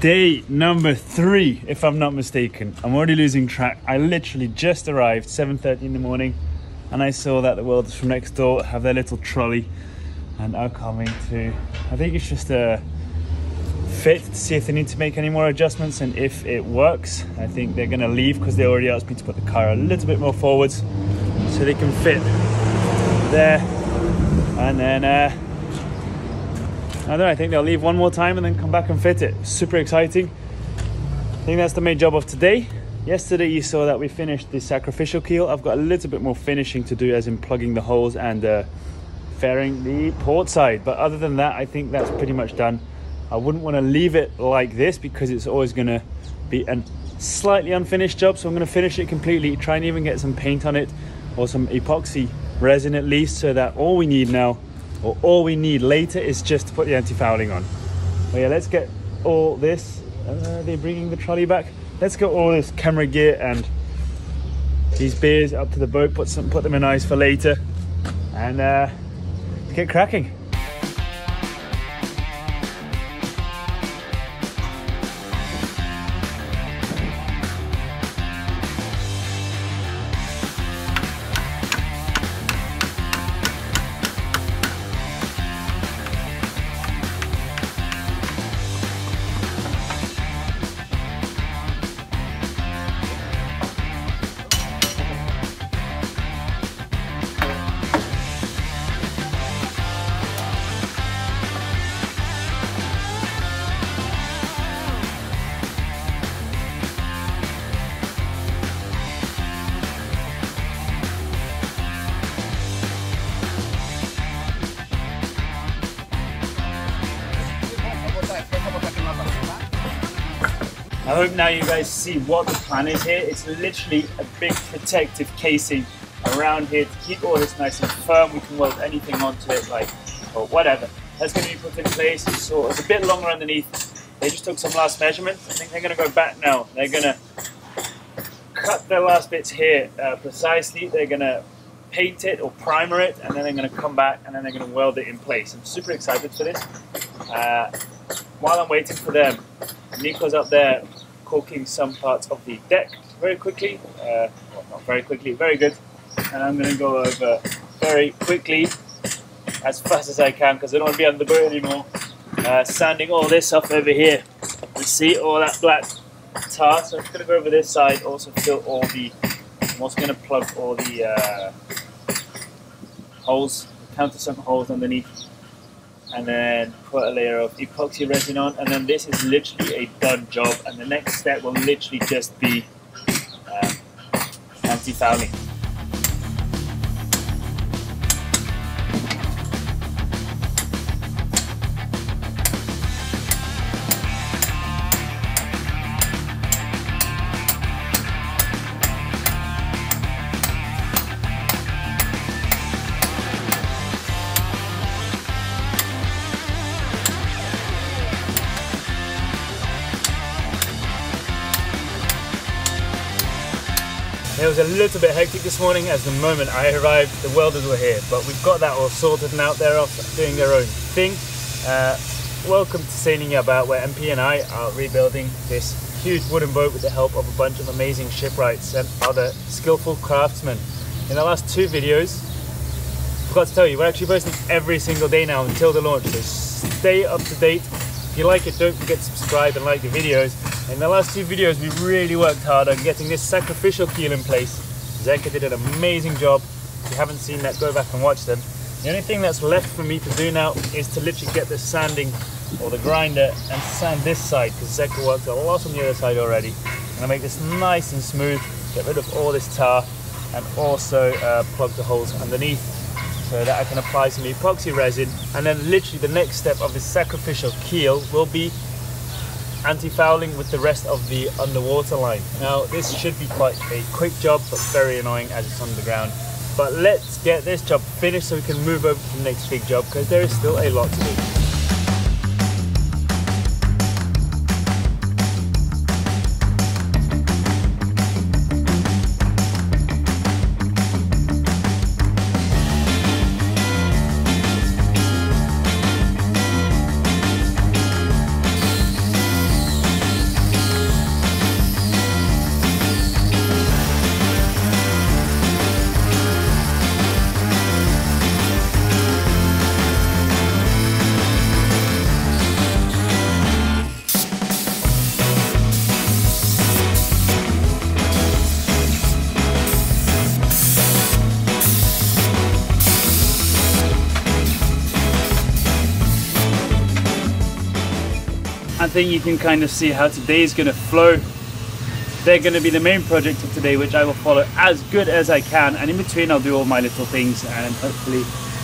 Day number 3, if I'm not mistaken. I'm already losing track. I literally just arrived, 7:30 in the morning, and I saw that the welders from next door have their little trolley and are coming to, I think it's just a fit to see if they need to make any more adjustments, and if it works, I think they're gonna leave because they already asked me to put the car a little bit more forwards so they can fit there. And then I think they'll leave one more time and then come back and fit it. Super exciting. I think that's the main job of today. Yesterday you saw that we finished the sacrificial keel. I've got a little bit more finishing to do, as in plugging the holes and fairing the port side. But other than that, I think that's pretty much done. I wouldn't want to leave it like this because it's always going to be a slightly unfinished job. So I'm going to finish it completely, try and even get some paint on it or some epoxy resin at least, so that all we need now, or all we need later, is just to put the anti-fouling on. But yeah, let's get all this, they're bringing the trolley back. Let's get all this camera gear and these beers up to the boat, put them in ice for later, and get cracking. I hope now you guys see what the plan is here. It's literally a big protective casing around here to keep all this nice and firm. We can weld anything onto it, like, or whatever. That's going to be put in place. So it's a bit longer underneath. They just took some last measurements. I think they're going to go back now. They're going to cut their last bits here precisely. They're going to paint it or primer it, and then they're going to come back and then they're going to weld it in place. I'm super excited for this. While I'm waiting for them, Nico's up there caulking some parts of the deck very quickly. Well, not very quickly, very good. And I'm going to go over very quickly, as fast as I can, because I don't want to be under the boat anymore. Sanding all this up over here. You see all that black tar. So I'm going to go over this side, also fill all the... I'm also going to plug all the holes, countersunk holes underneath, and then put a layer of epoxy resin on, and then this is literally a done job, and the next step will literally just be anti-fouling. It was a little bit hectic this morning, as the moment I arrived the welders were here, but we've got that all sorted now. They're off doing their own thing. Welcome to Sailing Yabá, where MP and I are rebuilding this huge wooden boat with the help of a bunch of amazing shipwrights and other skillful craftsmen. In the last 2 videos, I forgot to tell you, we're actually posting every single day now until the launch, so stay up to date. If you like it, don't forget to subscribe and like the videos. In the last 2 videos, we really worked hard on getting this sacrificial keel in place. Zeca did an amazing job. If you haven't seen that, go back and watch them. The only thing that's left for me to do now is to literally get the sanding or the grinder and sand this side, because Zeca worked a lot on the other side already. I'm gonna make this nice and smooth, get rid of all this tar, and also plug the holes underneath so that I can apply some epoxy resin. And then literally the next step of this sacrificial keel will be anti-fouling with the rest of the underwater line. Now this should be quite a quick job, but very annoying as it's underground. But let's get this job finished so we can move over to the next big job, because there is still a lot to do. thing, you can kind of see how today is going to flow. They're going to be the main project of today, which I will follow as good as I can, and in between I'll do all my little things, and hopefully,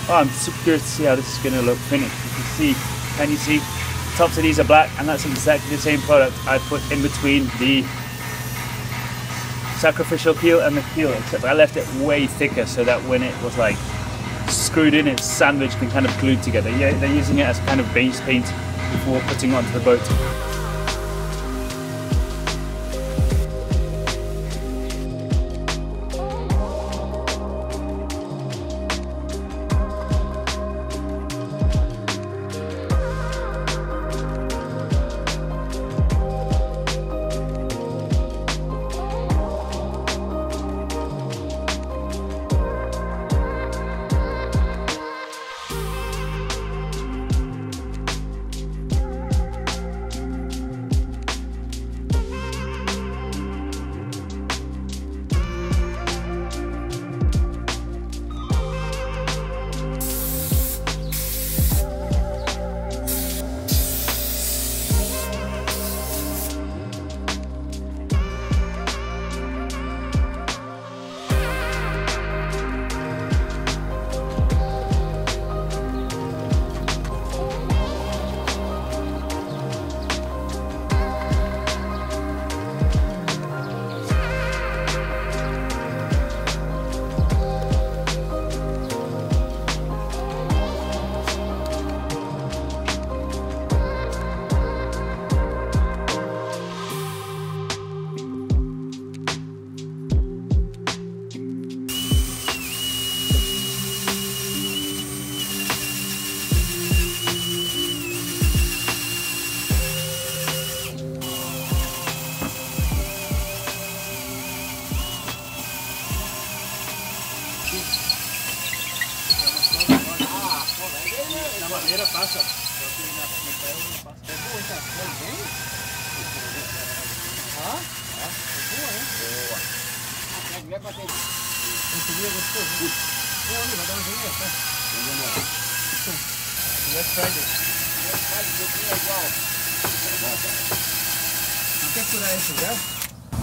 I'm super curious to see how this is going to look finished. You can see, the tops of these are black, and that's exactly the same product I put in between the sacrificial keel and the keel, except I left it way thicker so that when it was like screwed in, it's sandwiched and kind of glued together. Yeah, they're using it as kind of base paint before putting onto the boat.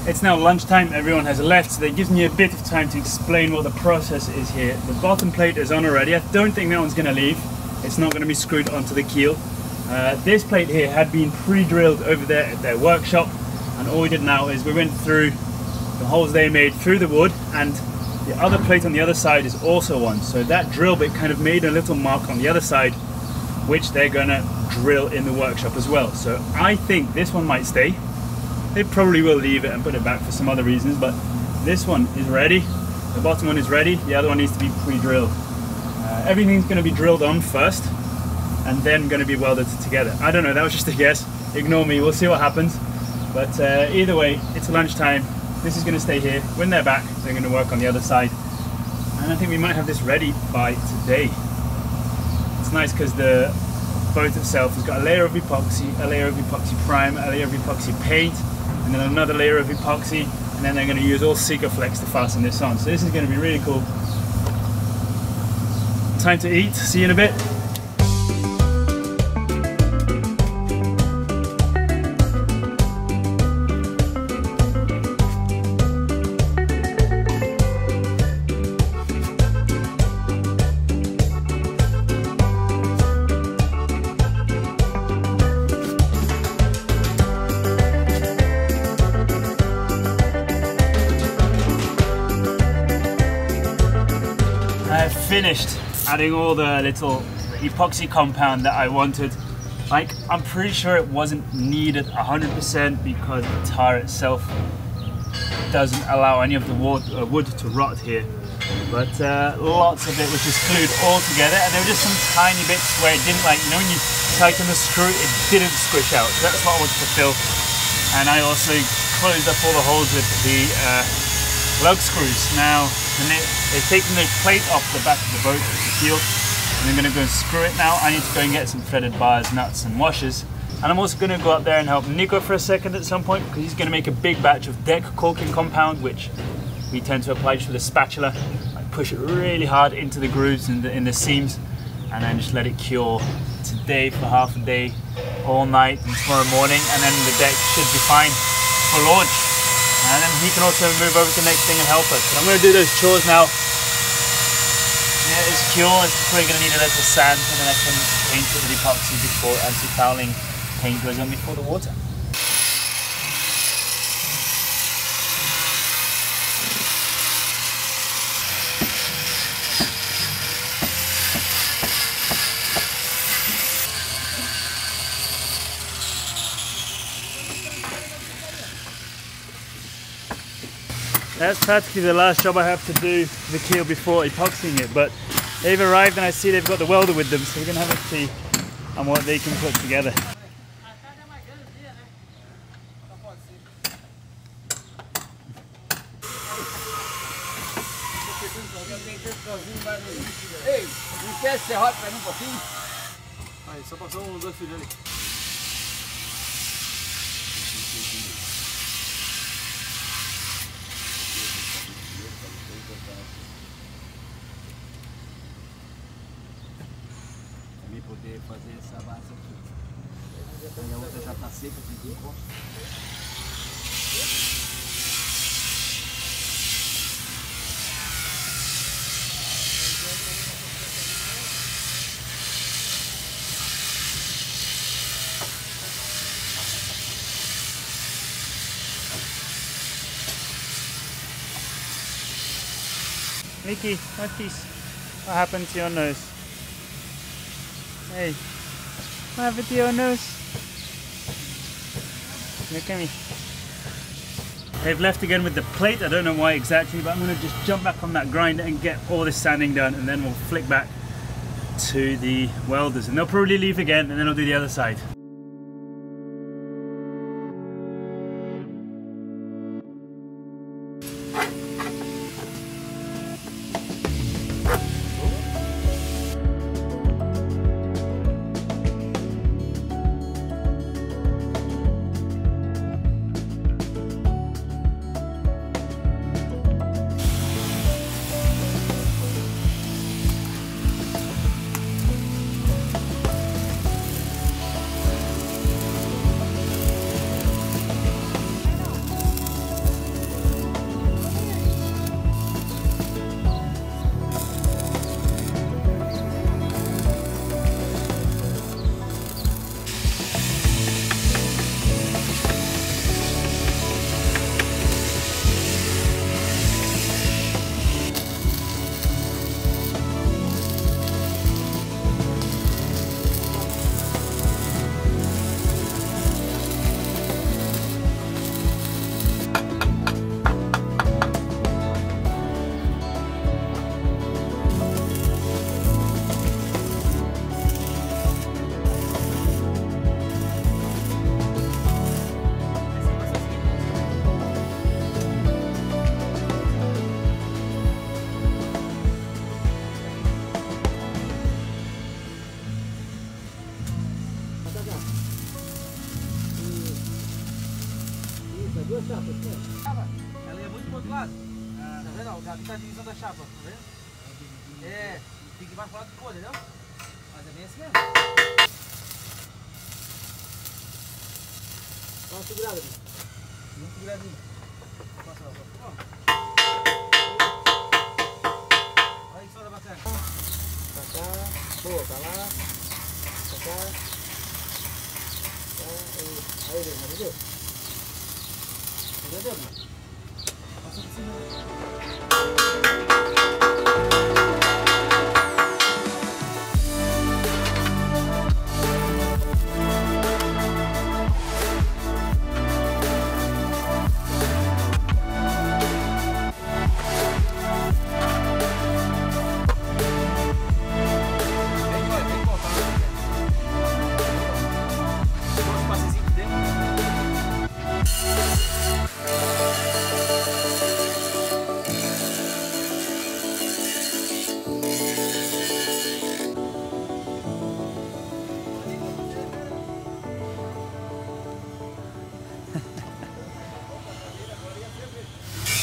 It's now lunchtime, everyone has left, so that gives me a bit of time to explain what the process is here. The bottom plate is on already. I don't think that one's going to leave. It's not going to be screwed onto the keel. This plate here had been pre-drilled over there at their workshop, and all we did now is we went through the holes they made through the wood, and the other plate on the other side is also on. So that drill bit kind of made a little mark on the other side, which they're going to drill in the workshop as well. So I think this one might stay. They probably will leave it and put it back for some other reasons, but this one is ready. The bottom one is ready. The other one needs to be pre-drilled. Everything's going to be drilled on first, and then going to be welded together. I don't know, that was just a guess. Ignore me, we'll see what happens. But either way, it's lunchtime. This is going to stay here. When they're back, they're going to work on the other side. And I think we might have this ready by today. It's nice because the boat itself has got a layer of epoxy, a layer of epoxy prime, a layer of epoxy paint, and then another layer of epoxy, and then they're going to use all Sikaflex to fasten this on. So this is going to be really cool. Time to eat. See you in a bit. Finished adding all the little epoxy compound that I wanted. Like, I'm pretty sure it wasn't needed 100% because the tar itself doesn't allow any of the wood to rot here, but lots of it was just glued all together, and there were just some tiny bits where it didn't, like, you know, when you tighten the screw it didn't squish out. So that's what I wanted to fill, and I also closed up all the holes with the lug screws. Now they've taken the plate off the back of the boat, the keel, and I'm going to go and screw it now. I need to go and get some threaded bars, nuts and washers, and I'm also going to go up there and help Nico for a second at some point, because he's going to make a big batch of deck caulking compound, which we tend to apply just with a spatula. I push it really hard into the grooves and in the seams, and then just let it cure it's a day for half a day, all night, and tomorrow morning, and then the deck should be fine for launch. And then he can also move over to the next thing and help us. But I'm going to do those chores now. Yeah, this cure is probably going to need a little sand, and then I can paint it with epoxy before anti-fouling paint goes on before the water. That's practically the last job I have to do for the keel before epoxying it, but they've arrived and I see they've got the welder with them, so we're going to have a see on what they can put together. Poder fazer essa base aqui. Minha outra já está seca, tem que encostar. Mickey, what happened to your nose? Hey, what happened to your nose? Look at me. They've left again with the plate. I don't know why exactly, but I'm going to just jump back on that grinder and get all this sanding done, and then we'll flick back to the welders. And they'll probably leave again, and then I'll do the other side.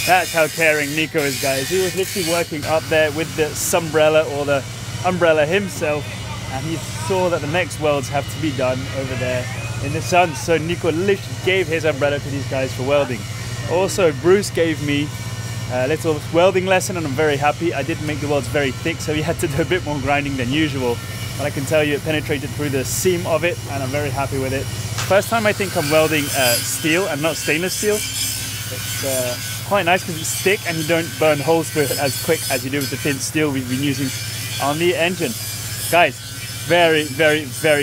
That's how caring Nico is, guys. He was literally working up there with the umbrella himself, and he saw that the next welds have to be done over there in the sun. So Nico literally gave his umbrella to these guys for welding. Also, Bruce gave me a little welding lesson, and I'm very happy. I didn't make the welds very thick, so we had to do a bit more grinding than usual. But I can tell you it penetrated through the seam of it, and I'm very happy with it. First time I think I'm welding steel and not stainless steel. It's quite nice because it's thick and you don't burn holes through it as quick as you do with the thin steel we've been using on the engine. Guys, very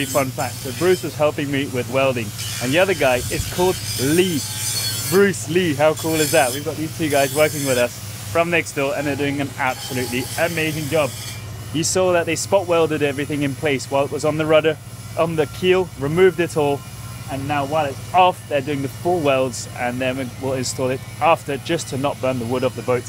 fun fact. So Bruce was helping me with welding, and the other guy is called Lee. Bruce Lee, how cool is that? We've got these two guys working with us from next door, and they're doing an absolutely amazing job. You saw that they spot welded everything in place while it was on the rudder, on the keel, removed it all, and now while it's off, they're doing the full welds, and then we'll install it after, just to not burn the wood off the boat.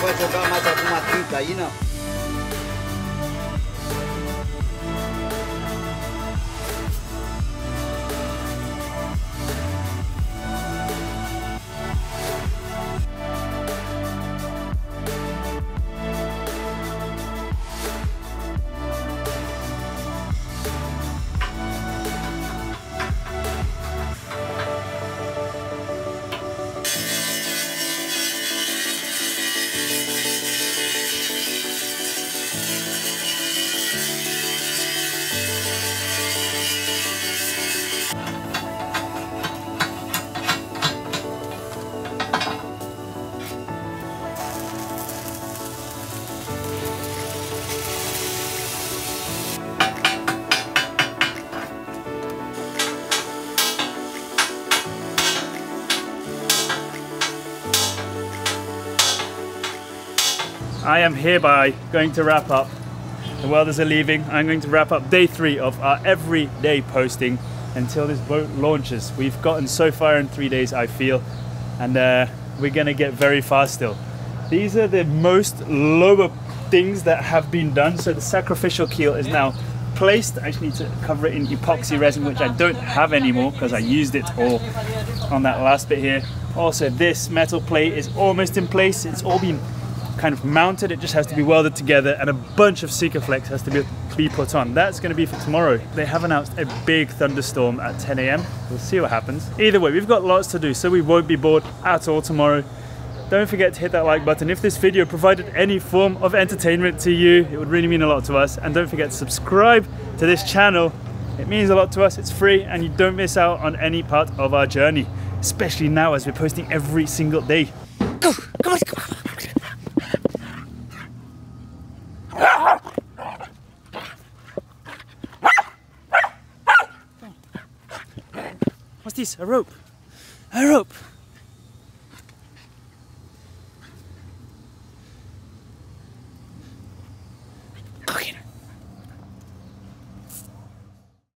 Vai jogar mais alguma tinta aí, não? I am hereby going to wrap up. The welders are leaving. I'm going to wrap up day 3 of our everyday posting until this boat launches. We've gotten so far in 3 days, I feel, and we're gonna get very far still. These are the most lower things that have been done. So the sacrificial keel is now placed. I just need to cover it in epoxy resin, which I don't have anymore because I used it all on that last bit here. Also, this metal plate is almost in place. It's all been kind of mounted, it just has to be welded together, and a bunch of Sikaflex has to be put on. That's going to be for tomorrow. They have announced a big thunderstorm at 10 a.m. We'll see what happens. Either way, we've got lots to do, so we won't be bored at all tomorrow. Don't forget to hit that like button if this video provided any form of entertainment to you. It would really mean a lot to us. And don't forget to subscribe to this channel. It means a lot to us. It's free, and you don't miss out on any part of our journey, especially now as we're posting every single day. Go! Come on, come on! What's this? A rope. A rope.